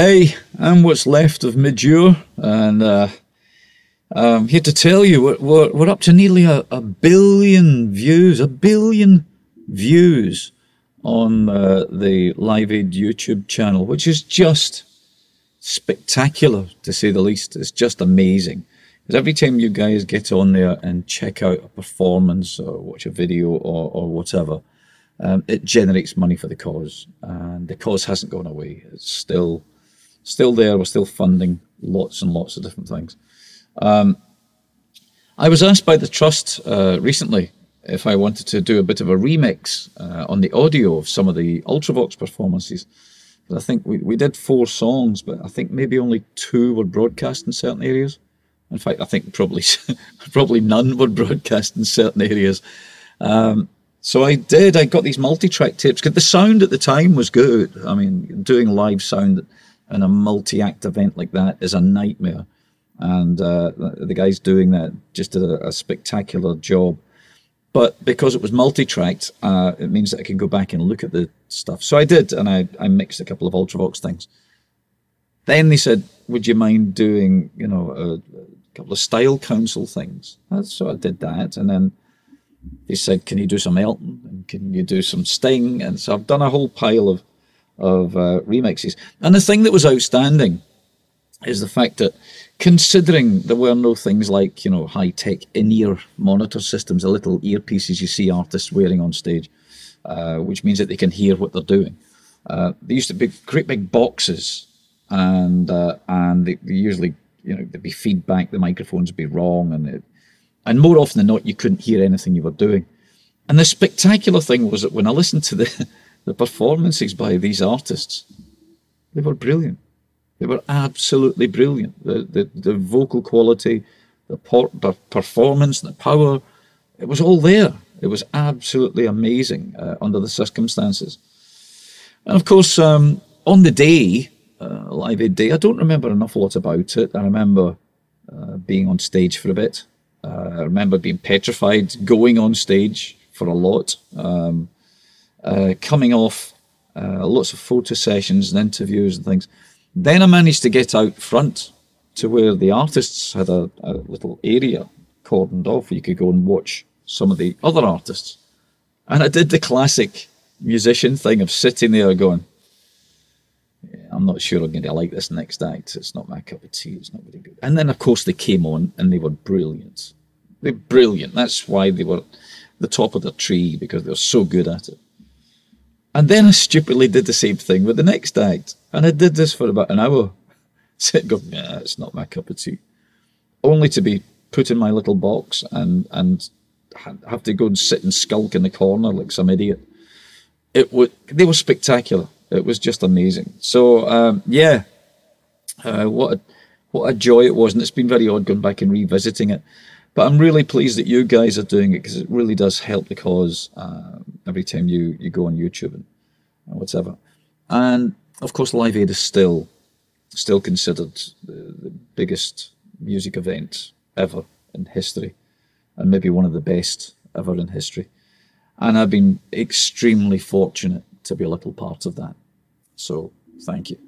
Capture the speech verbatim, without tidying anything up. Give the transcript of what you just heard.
Hey, I'm what's left of Midge Ure, and uh, I'm here to tell you we're, we're, we're up to nearly a, a billion views, a billion views on uh, the Live Aid YouTube channel, which is just spectacular, to say the least. It's just amazing. Because every time you guys get on there and check out a performance or watch a video or, or whatever, um, it generates money for the cause. And the cause hasn't gone away. It's still still there. We're still funding lots and lots of different things. Um, I was asked by the Trust uh, recently if I wanted to do a bit of a remix uh, on the audio of some of the Ultravox performances. But I think we, we did four songs, but I think maybe only two were broadcast in certain areas. In fact, I think probably probably none were broadcast in certain areas. Um, so I did. I got these multi-track tapes because the sound at the time was good. I mean, doing live sound in a multi-act event like that is a nightmare. And uh, the guys doing that just did a, a spectacular job. But because it was multi-tracked, uh, it means that I can go back and look at the stuff. So I did, and I, I mixed a couple of Ultravox things. Then they said, would you mind doing, you know, a, couple of Style Council things. So I did that, and then they said, can you do some Elton, and can you do some Sting? And so I've done a whole pile of, of uh, remixes. And the thing that was outstanding is the fact that, considering there were no things like, you know, high-tech in-ear monitor systems, the little earpieces you see artists wearing on stage, uh, which means that they can hear what they're doing. Uh, they used to be great big boxes, and, uh, and they, they usually, you know, there'd be feedback, the microphones would be wrong, and it, and more often than not, you couldn't hear anything you were doing. And the spectacular thing was that when I listened to the, the performances by these artists, they were brilliant. They were absolutely brilliant. The, the, the vocal quality, the, por the performance, the power, it was all there. It was absolutely amazing uh, under the circumstances. And of course, um, on the day, Uh, Live Aid Day, I don't remember an awful lot about it. I remember uh, being on stage for a bit. Uh, I remember being petrified, going on stage for a lot, um, uh, coming off uh, lots of photo sessions and interviews and things. Then I managed to get out front to where the artists had a, a little area cordoned off where you could go and watch some of the other artists. And I did the classic musician thing of sitting there going, I'm not sure I'm going to like this next act. It's not my cup of tea. It's not very good. And then, of course, they came on and they were brilliant. They're brilliant. That's why they were the top of the tree, because they were so good at it. And then I stupidly did the same thing with the next act. And I did this for about an hour. So I'd go, nah, it's not my cup of tea. Only to be put in my little box and, and have to go and sit and skulk in the corner like some idiot. It would, they were spectacular. It was just amazing. So, um, yeah, uh, what, a, what a joy it was. And it's been very odd going back and revisiting it. But I'm really pleased that you guys are doing it, because it really does help the cause uh, every time you, you go on YouTube and whatever. And, of course, Live Aid is still, still considered the, the biggest music event ever in history, and maybe one of the best ever in history. And I've been extremely fortunate to be a little part of that. So, thank you.